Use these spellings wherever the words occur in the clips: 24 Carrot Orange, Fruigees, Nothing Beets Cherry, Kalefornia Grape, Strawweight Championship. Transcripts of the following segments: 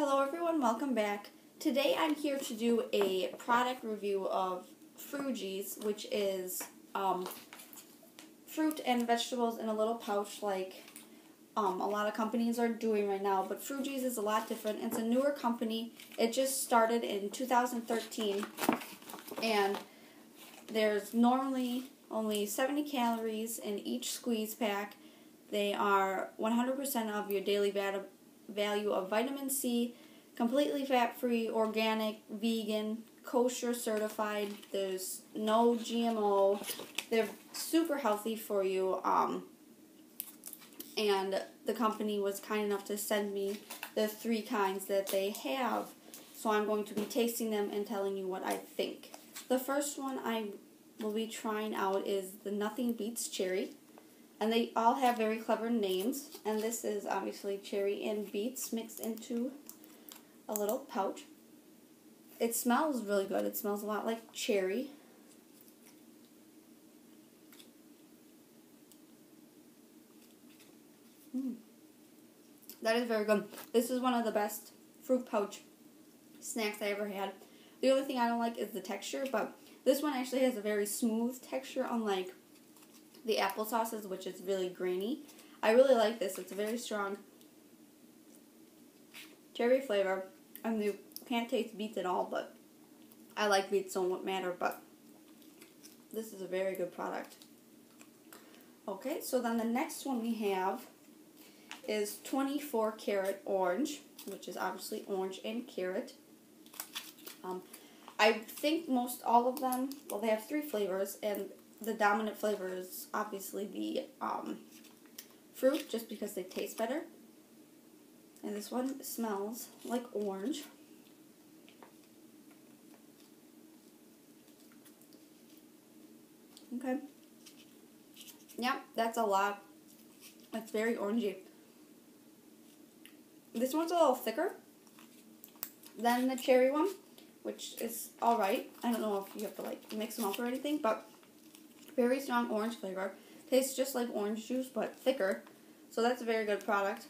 Hello everyone, welcome back. Today I'm here to do a product review of Fruigees, which is fruit and vegetables in a little pouch like a lot of companies are doing right now. But Fruigees is a lot different. It's a newer company. It just started in 2013, and there's normally only 70 calories in each squeeze pack. They are 100% of your daily value of vitamin C, completely fat-free, organic, vegan, kosher certified. There's no GMO. They're super healthy for you. And the company was kind enough to send me the three kinds that they have. So I'm going to be tasting them and telling you what I think. The first one I will be trying out is the Nothing Beets Cherry. And they all have very clever names. And this is obviously cherry and beets mixed into a little pouch. It smells really good. It smells a lot like cherry. That is very good. This is one of the best fruit pouch snacks I ever had. The only thing I don't like is the texture, but this one actually has a very smooth texture, unlike the applesauces, which is really grainy. I really like this. It's a very strong cherry flavor. I mean, you can't taste beets at all, but I like beets, so it won't matter, but this is a very good product. Okay, so then the next one we have is 24 karat orange, which is obviously orange and carrot. I think most all of them, well, they have three flavors, and the dominant flavor is obviously the fruit, just because they taste better. And this one smells like orange. Okay. Yep, that's a lot. It's very orangey. This one's a little thicker than the cherry one, which is alright. I don't know if you have to like mix them up or anything, but very strong orange flavor. Tastes just like orange juice, but thicker. So that's a very good product.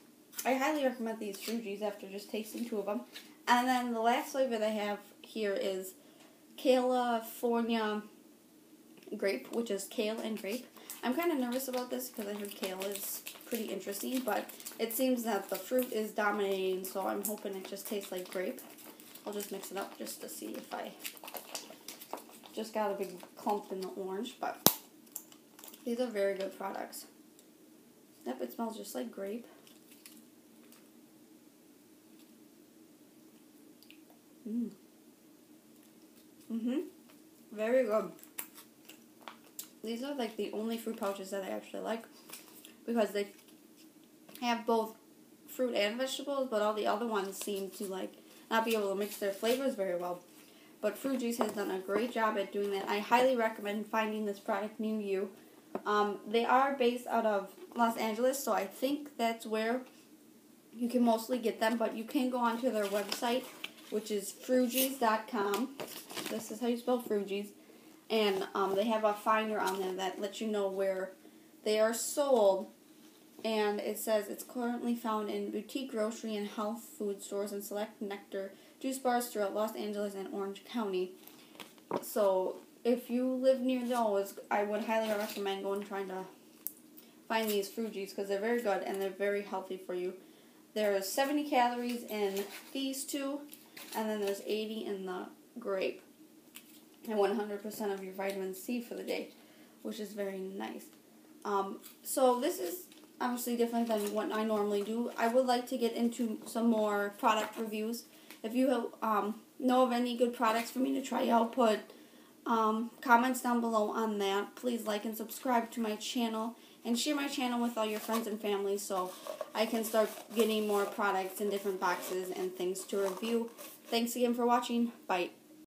I highly recommend these Fruigees after just tasting two of them. And then the last flavor they have here is Kalefornia Grape, which is kale and grape. I'm kind of nervous about this because I heard kale is pretty interesting, but it seems that the fruit is dominating, so I'm hoping it just tastes like grape. I'll just mix it up just to see if I... Just got a big clump in the orange, but... These are very good products. Yep, it smells just like grape. Very good. These are like the only fruit pouches that I actually like, because they have both fruit and vegetables, but all the other ones seem to like not be able to mix their flavors very well. But Fruigees has done a great job at doing that. I highly recommend finding this product near you. They are based out of Los Angeles, so I think that's where you can mostly get them. But you can go onto their website, which is Fruigees.com. This is how you spell Fruigees. And they have a finder on there that lets you know where they are sold. And it says it's currently found in boutique grocery and health food stores and select nectar juice bars throughout Los Angeles and Orange County. So if you live near those, I would highly recommend going and trying to find these Fruigees, because they're very good and they're very healthy for you. There's 70 calories in these two, and then there's 80 in the grape. And 100% of your vitamin C for the day, which is very nice. So this is obviously different than what I normally do. I would like to get into some more product reviews. If you know of any good products for me to try out, put comments down below on that. Please like and subscribe to my channel, and share my channel with all your friends and family so I can start getting more products in different boxes and things to review. Thanks again for watching. Bye.